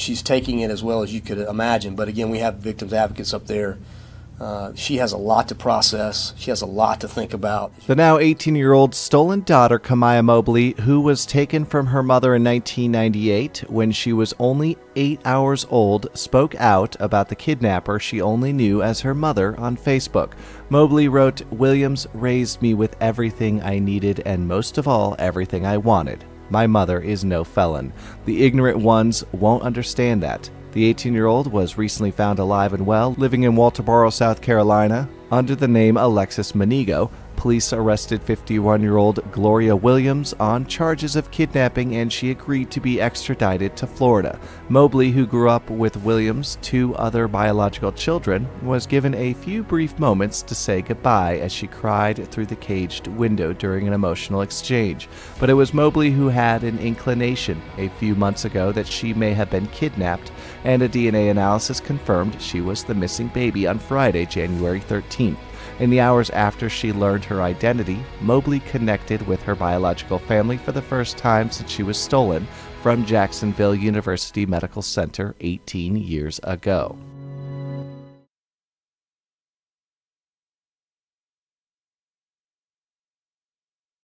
she's taking it as well as you could imagine. But again, we have victims advocates up there. She has a lot to process. She has a lot to think about. The now 18-year-old stolen daughter, Kamiyah Mobley, who was taken from her mother in 1998 when she was only 8 hours old, spoke out about the kidnapper she only knew as her mother on Facebook. Mobley wrote, "Williams raised me with everything I needed and most of all, everything I wanted. My mother is no felon. The ignorant ones won't understand that." The 18-year-old was recently found alive and well, living in Walterboro, South Carolina, under the name Alexis Manigo. Police arrested 51-year-old Gloria Williams on charges of kidnapping, and she agreed to be extradited to Florida. Mobley, who grew up with Williams' two other biological children, was given a few brief moments to say goodbye as she cried through the caged window during an emotional exchange. But it was Mobley who had an inclination a few months ago that she may have been kidnapped, and a DNA analysis confirmed she was the missing baby on Friday, January 13th. In the hours after she learned her identity, Mobley connected with her biological family for the first time since she was stolen from Jacksonville University Medical Center 18 years ago.